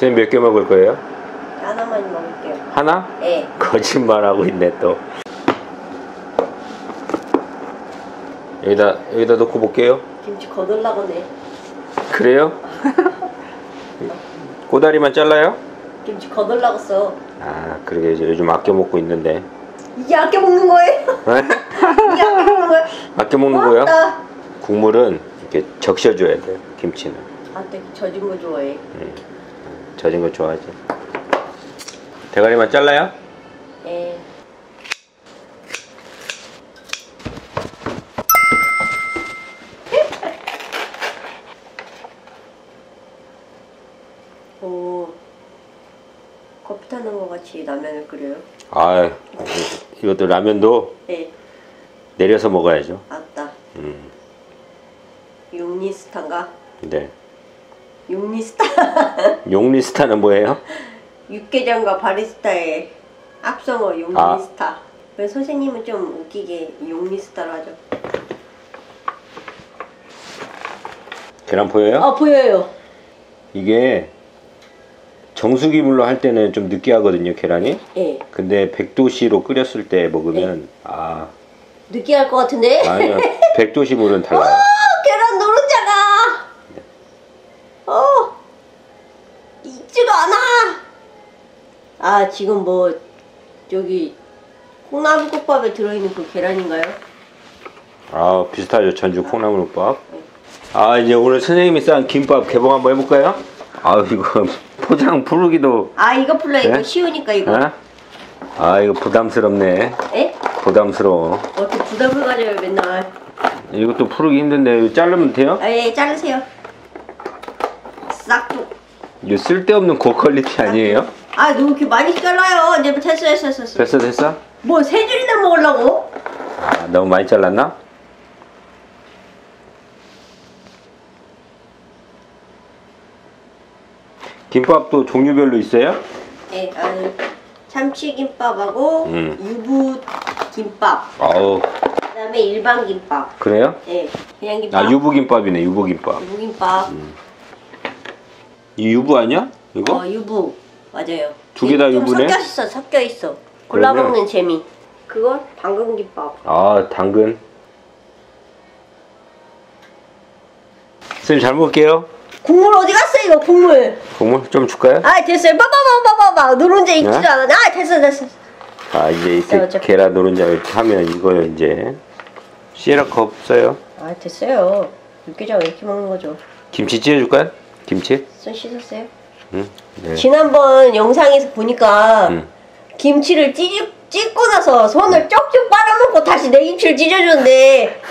선생님 몇 개 먹을 거예요? 하나만 먹을게요. 하나? 네. 거짓말하고 있네 또. 여기다 놓고 볼게요. 김치 거들라고 네. 그래요? 고다리만 잘라요? 김치 거들라고 써. 아, 그러게 이제 요즘 아껴 먹고 있는데. 이게 아껴 먹는 거예요? 네? 이게 아껴 먹는 거예요? 아껴 먹는 거야? 국물은 이렇게 적셔줘야 돼. 김치는. 아, 또 젖은 거 좋아해. 응. 젖은 거 좋아하지. 대가리만 잘라요? 네. 커피 타는 거 같이 라면을 끓여요? 아, 이것도 라면도 네. 내려서 먹어야죠. 맞다. 용리스타인가? 네. 용리스타. 용리스타는 뭐예요? 육개장과 바리스타의 합성어 용리스타. 아. 왜 선생님은 좀 웃기게 용리스타로 하죠? 계란 보여요? 아, 보여요. 이게 정수기 물로 할 때는 좀 느끼하거든요, 계란이. 예. 근데 100도씨로 끓였을 때 먹으면 예. 아, 느끼할 것 같은데? 아니요, 100도씨 물은 달라요. 오, 계란 노른자가 네. 어, 익지가 않아. 아, 지금 뭐 여기 콩나물국밥에 들어있는 그 계란인가요? 아, 비슷하죠, 전주 콩나물국밥. 네. 아, 이제 오늘 선생님이 싼 김밥 개봉 한번 해볼까요? 아, 이거 포장 부르기도. 아, 이거 풀라. 네? 이거 쉬우니까 이거. 네? 아, 이거 부담스럽네. 에? 부담스러워. 어떻게 부담을 가져요 맨날. 이것도 풀기 힘든데 자르면 돼요? 아, 예, 자르세요. 싹둑. 이거 쓸데없는 고퀄리티 아니에요? 아, 너무 이렇게 많이 잘라요. 이제 됐어. 됐어? 뭐 세 줄이나 먹으려고? 아, 너무 많이 잘랐나? 김밥도 종류별로 있어요? 네, 참치김밥하고 유부김밥. 아우. 그다음에 일반 김밥. 그래요? 네, 그냥 김밥. 아, 유부김밥이네, 유부김밥. 유부김밥. 이 유부 아니야? 이거? 어, 유부 맞아요. 두 개 다 유부네? 섞여 있어. 골라 먹는 재미. 그건 당근 김밥. 아, 당근. 선생님 잘 먹을게요. 국물 어디 갔어 이거 국물? 국물 좀 줄까요? 아, 됐어요. 빠바바바바바 노른자 익지도 않아. 아, 됐어. 아, 이제 계란 노른자 이렇게 하면 이거요 이제 씨락 없어요. 아, 됐어요. 육개장 이렇게 먹는 거죠. 김치 찢어줄까요? 김치? 손 씻었어요? 응. 네. 지난번 영상에서 보니까 김치를 찢고 나서 손을 쪽쪽 빨아먹고 다시 내 김치를 찢어줬는데.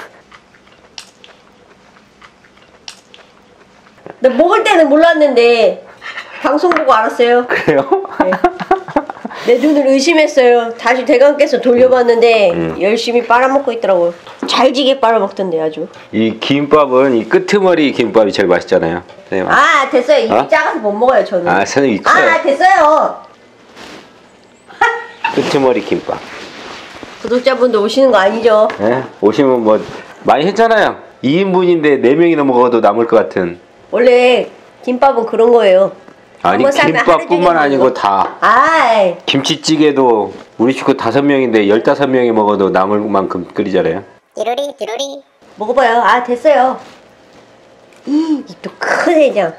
나 먹을 때는 몰랐는데 방송 보고 알았어요. 그래요? 네. 내 눈을 의심했어요. 다시 대감께서 돌려봤는데 열심히 빨아먹고 있더라고요. 잘지게 빨아먹던데 아주. 이 김밥은 이 끄트머리 김밥이 제일 맛있잖아요. 선생님. 아, 됐어요. 입이 어? 작아서 못 먹어요 저는. 아, 선생님 커요. 아, 됐어요. 끄트머리 김밥. 구독자분도 오시는 거 아니죠? 네, 오시면 뭐 많이 했잖아요. 2인분인데 4명이나 먹어도 남을 것 같은. 원래 김밥은 그런 거예요. 아니, 김밥뿐만 아니고 다. 아이. 김치찌개도 우리 식구 5명인데 15명이 먹어도 남을 만큼 끓이잖아요. 띠로리. 먹어봐요. 아, 됐어요. 입도 크네 그냥.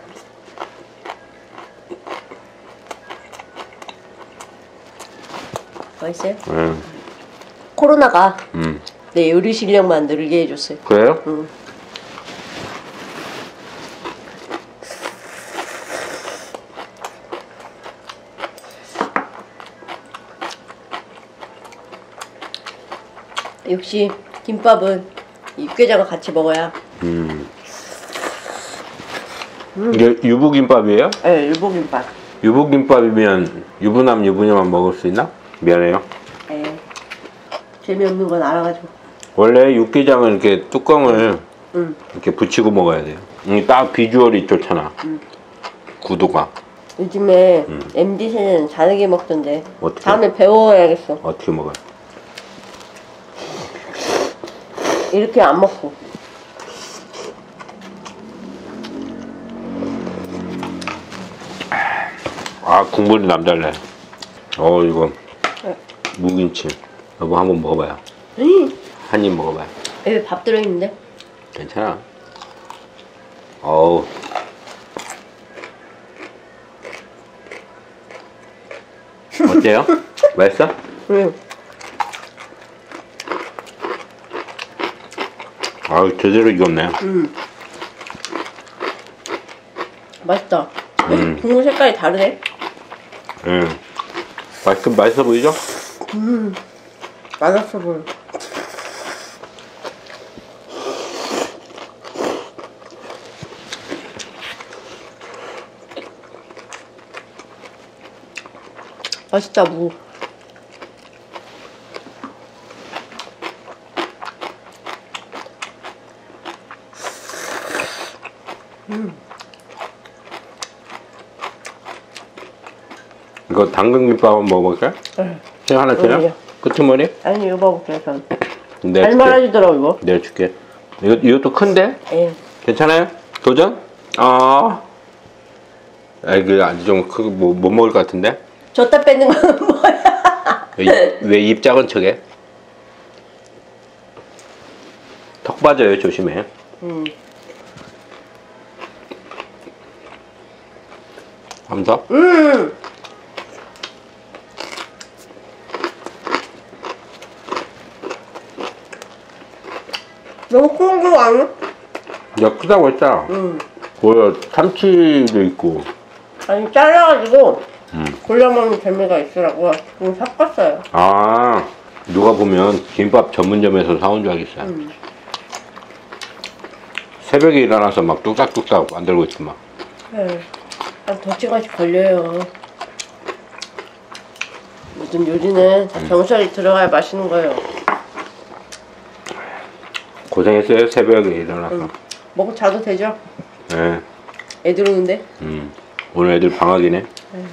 맛있어요? 코로나가 내 요리 실력만 늘게 해줬어요. 그래요? 역시 김밥은 육개장과 같이 먹어야. 이게 유부김밥이에요? 네, 유부김밥. 유부김밥이면 유부남 유부녀만 먹을 수 있나? 미안해요. 네. 재미없는 건 알아가지고. 원래 육개장은 이렇게 뚜껑을 이렇게 붙이고 먹어야 돼요. 딱 비주얼이 좋잖아. 구도가. 요즘에 MZ 세대는 다르게 먹던데. 어떻게? 다음에 배워야겠어. 어떻게 먹어요? 이렇게 안 먹고. 아, 국물이 남달래. 이거 네. 무김치. 여보 한번 먹어봐요. 한 입 먹어봐요. 여기 밥 들어있는데? 괜찮아. 어우. 어때요? 맛있어? 응. 아유, 제대로 익었네. 맛있다. 국물 색깔이 다르네. 맛있어 보이죠? 맛있어 보여. 맛있다, 무. 이거 당근김밥 한번 먹어볼까요? 응. 제가 하나 줘요? 끝머리? 아니, 이거 먹을게요, 전. 잘 말아주더라고, 이거. 내줄게. 이것도 큰데? 예. 괜찮아요? 도전? 이거 아주 좀 크고 못 먹을 것 같은데? 줬다 뺏는 건 뭐야? 왜 입 작은 척해? 턱 빠져요, 조심해. 감사. 너무 큰 거 아니야? 야, 크다고 했잖아. 뭐야, 참치도 있고. 아니, 잘라가지고 골라먹는 재미가 있으라고 지금 샀었어요. 아, 누가 보면 김밥 전문점에서 사온 줄 알겠어요. 새벽에 일어나서 막 뚝딱뚝딱 만들고 있지만. 네. 한 덕지간씩 걸려요. 무슨 요리는 다 정설이 들어가야 맛있는 거예요. 고생했어요, 새벽에 일어나서. 먹고 자도 되죠? 네. 애들 오는데? 오늘 애들 방학이네. 네.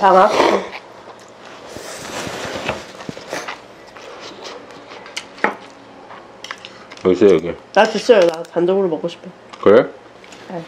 방학? 여기 있어요, 여기. 나 됐어요. 나 단독으로 먹고 싶어. 그래? 네.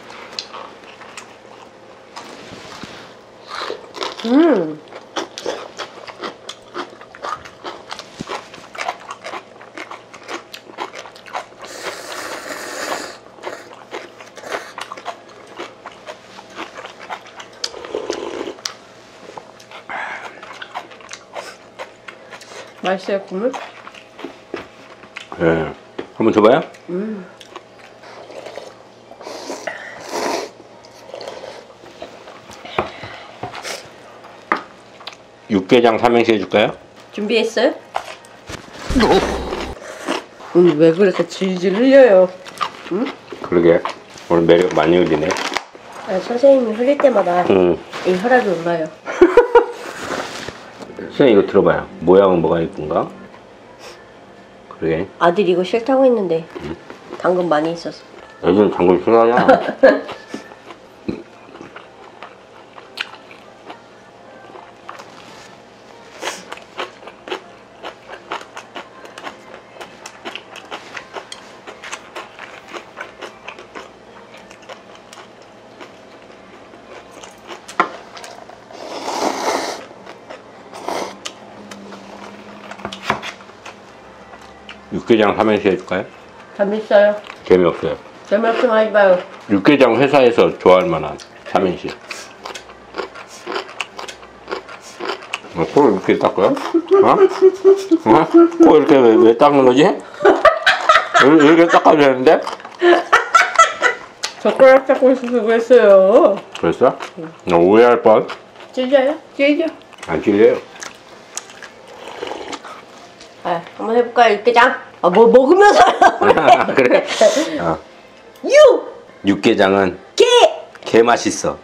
맛있어요, 국물? 네. 한번 줘봐요? 육개장 삼행시 해줄까요? 준비했어요? 오늘 왜 그렇게 질질 흘려요? 응? 그러게. 오늘 매력 많이 흘리네. 아, 선생님이 흘릴 때마다 이 혈압이 올라요. 선생님 이거 들어봐요. 모양은 뭐가 이쁜가? 그러게. 아들 이거 싫다고 했는데 당근 많이 있었어. 요즘 당근 싫어하냐? 육개장 삼행시 해줄까요? 재밌어요. 재미없어요. 재미없으면 하지 마요. 육개장 회사에서 좋아할 만한 삼행시. 코를 이렇게 닦아요? 코 이렇게 왜 닦는 거지? 이렇게 닦아도 되는데? 젓가락 닦고 있어서 그랬어요. 그랬어? 나 오해할 뻔. 찔려요? 찔려? 안 찔려요. 아, 한번 해볼까요, 육개장? 아, 뭐 먹으면서 하려고 그래? 육개장은 개 맛있어.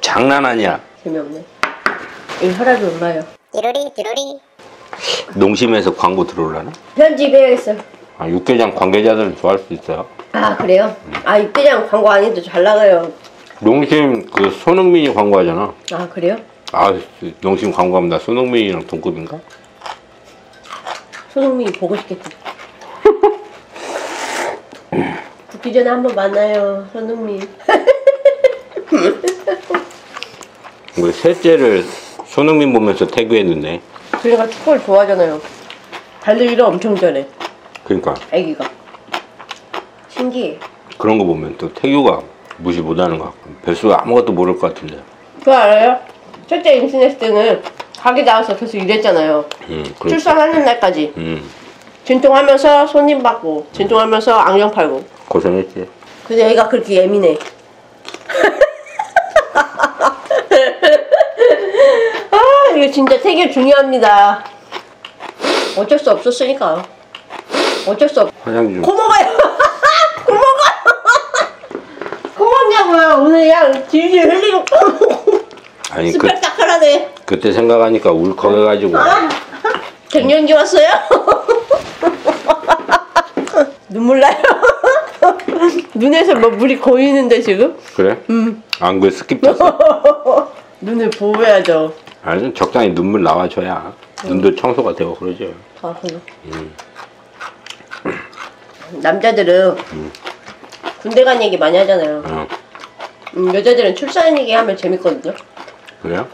장난 아니야. 재미없네. 이 혈압이 올라요. 띠로리 농심에서 광고 들어올라나? 편집해야겠어요. 아, 육개장 관계자들은 좋아할 수 있어요. 아, 그래요? 아, 육개장 광고 안 해도 잘 나가요. 농심 그 손흥민이 광고하잖아. 아, 그래요? 아, 농심 광고하면 나 손흥민이랑 동급인가? 손흥민이 보고 싶겠지. 붙기 전에 한번 만나요, 손흥민. 우리 셋째를 손흥민 보면서 태그했는데. 걔가 축구를 좋아하잖아요. 달리기를 엄청 잘해. 그러니까. 아기가. 신기해. 그런 거 보면 또 태규가 무시 못하는 것 같고 별수 아무것도 모를 것 같은데. 그거 알아요? 첫째 임신했을 때는 가게 나와서 계속 일했잖아요. 출산하는 날까지. 진통하면서 손님 받고, 진통하면서 안경 팔고. 고생했지. 근데 애가 그렇게 예민해. 아, 이거 진짜 태교 중요합니다. 어쩔 수 없었으니까. 어쩔 수 없. 화장실. 고모가요. 고모가. 고모냐고요. 오늘 양 질질 흘리고. 아니 스펙타클하네. 그때 생각하니까 울컥해가지고. 아, 갱년기 왔어요. 눈물 나요. 눈에서 뭐 물이 고이는데 지금? 그래? 안 그래 스킵 쳤어. 눈을 보호해야죠. 아니 적당히 눈물 나와줘야 눈도 청소가 되고 그러죠. 아 그래. 남자들은 군대 간 얘기 많이 하잖아요. 여자들은 출산 얘기 하면 재밌거든요. 그래요?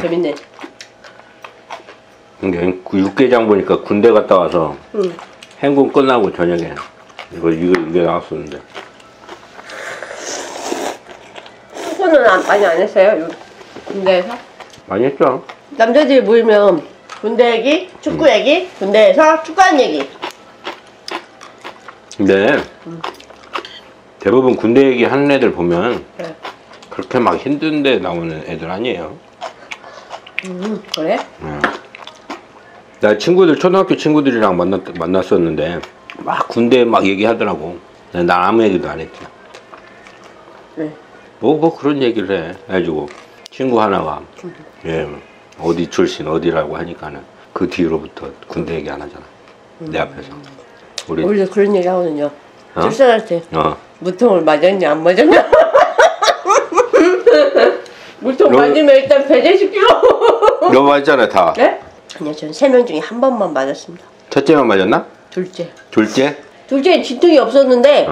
재밌네. 근데 육개장 보니까 군대 갔다 와서 행군 끝나고 저녁에 이거 나왔었는데. 수고는 많이 안 했어요? 군대에서? 많이 했죠. 남자들이 모이면 군대 얘기, 축구 얘기, 군대에서 축구한 얘기. 근데 대부분 군대 얘기 하는 애들 보면 네. 그렇게 막 힘든데 나오는 애들 아니에요. 그래? 네. 나 친구들 초등학교 친구들이랑 만났었는데 막 군대 막 얘기하더라고. 난 아무 얘기도 안 했지. 네. 뭐 그런 얘기를 해. 해가지고 친구 하나가 예 어디 출신 어디라고 하니까는 그 뒤로부터 군대 얘기 안 하잖아. 내 앞에서. 원래 그런 얘기 하거든요. 어? 출산할 때 무통을 맞았냐 안 맞았냐. 무통 맞으면 일단 배제시키고. 너 맞잖아 다. 네? 아니요 전 3명 중에 한 번만 맞았습니다. 첫째만 맞았나? 둘째. 둘째? 둘째는 진통이 없었는데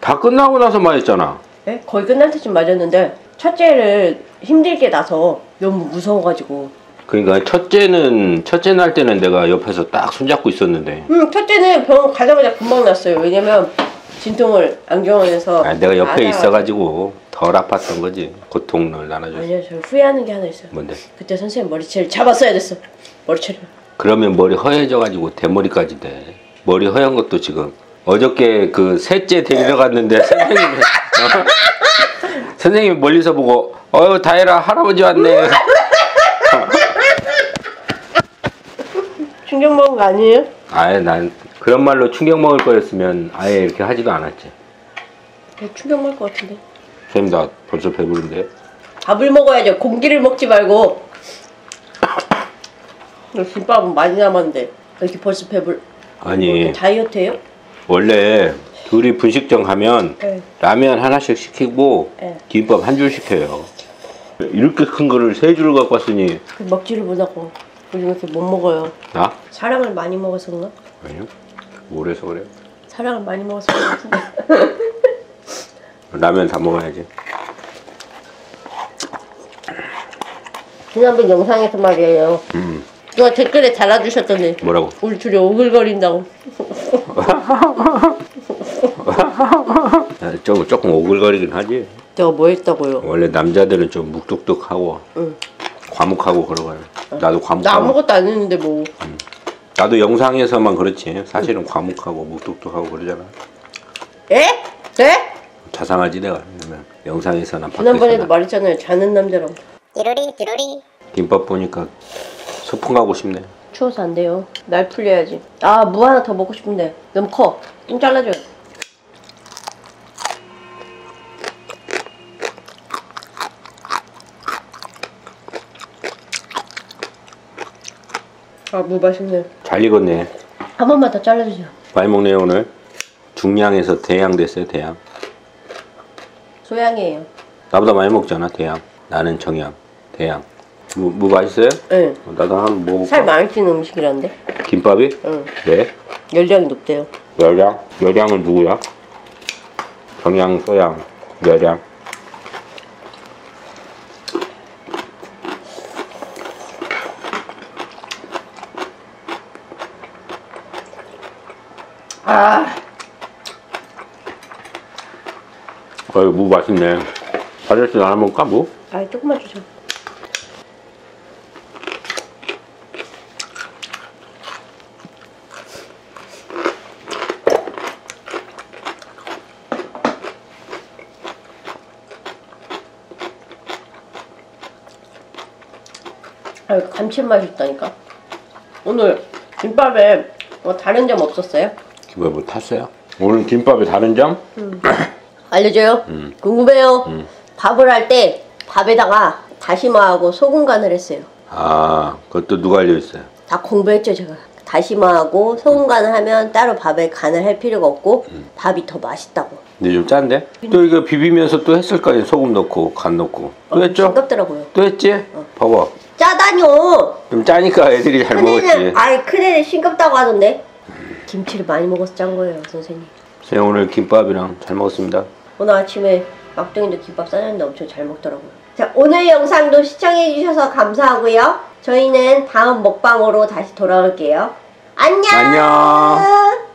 다 끝나고 나서 맞았잖아. 네? 거의 끝날 때쯤 맞았는데 첫째를 힘들게 나서 너무 무서워가지고. 그러니까 첫째 날 때는 내가 옆에서 딱 손잡고 있었는데 첫째는 병원 가자마자 금방 났어요. 왜냐면 진통을 안경원에서 아, 내가 옆에 있어가지고 덜 아팠던 거지. 고통을 나눠줬어. 아니요 저 후회하는 게 하나 있어요. 뭔데? 그때 선생님 머리채를 잡았어야 됐어. 머리채를. 그러면 머리 허여져가지고 대머리까지 돼. 머리 허연 것도 지금 어저께 그 셋째 데리러 갔는데 선생님이 선생님이 멀리서 보고 어휴 다혜라 할아버지 왔네. 충격 먹은 거 아니에요? 아예 난 그런 말로 충격 먹을 거였으면 아예 이렇게 하지도 않았지. 충격 먹을 거 같은데. 선생님 나 벌써 배부른데. 밥을 먹어야죠. 공기를 먹지 말고. 김밥은 많이 남았는데 이렇게 벌써 배불. 아니. 다이어트예요? 원래 둘이 분식점 가면 네. 라면 하나씩 시키고 네. 김밥 한 줄 시켜요. 이렇게 큰 거를 3줄을 갖고 왔으니. 먹지를 못하고. 요즘 이렇게 못 먹어요. 나? 사랑을 많이 먹어서 그런가? 아니요. 뭘 해서 그래요? 사랑을 많이 먹어서 그런가? 라면 다 먹어야지. 지난번 영상에서 말이에요. 누가 댓글에 달아주셨던데. 뭐라고? 우리 둘이 오글거린다고. 조금 오글거리긴 하지. 내가 뭐 했다고요? 원래 남자들은 좀 묵뚝뚝하고 과묵하고 그러고요. 나도 과묵하고. 나 아무것도 안 했는데 뭐. 나도 영상에서만 그렇지. 사실은 과묵하고 묵뚝뚝하고 그러잖아. 에? 네? 자상하지 내가. 그러면 영상에서나 밖에서나. 지난번에도 말했잖아요. 자는 남자라고. 띠로리 띠로리. 김밥 보니까 소풍 가고 싶네. 추워서 안 돼요. 날 풀려야지. 아, 무 하나 더 먹고 싶은데. 너무 커. 좀 잘라줘요. 아, 무 맛있네. 잘 익었네. 한 번만 더 잘라주세요. 많이 먹네요 오늘. 중량에서 대양 됐어요. 대양. 소양이에요. 나보다 많이 먹잖아. 대양. 나는 정양. 대양. 무 맛있어요? 네. 나도 한번 먹어볼까? 살 많이 찌는 음식이란데. 김밥이? 응. 왜? 열량이 높대요. 열량? 열량은 누구야? 정양, 소양, 열량. 이거 무 맛있네. 바질씨 나눠 먹을까, 무? 아니, 조금만 주자. 아유, 감칠맛이 있다니까. 오늘 김밥에 뭐 다른 점 없었어요? 김밥에 뭐 탔어요? 오늘 김밥에 다른 점? 알려줘요? 궁금해요. 밥을 할 때 밥에다가 다시마하고 소금 간을 했어요. 아, 그것도 누가 알려줬어요? 다 공부했죠, 제가. 다시마하고 소금 간을 하면 따로 밥에 간을 할 필요가 없고 밥이 더 맛있다고. 근데 좀 짠데? 또 이거 비비면서 또 했을 거예요. 소금 넣고 간 넣고. 또 했죠? 싱겁더라고요. 또 했지? 봐봐. 짜다뇨! 좀 짜니까 애들이 잘 먹었지. 아니, 큰애는 싱겁다고 하던데. 김치를 많이 먹어서 짠 거예요, 선생님. 제가 오늘 김밥이랑 잘 먹었습니다. 오늘 아침에 막둥이도 김밥 싸줬는데 엄청 잘 먹더라고요. 자, 오늘 영상도 시청해주셔서 감사하고요. 저희는 다음 먹방으로 다시 돌아올게요. 안녕! 안녕!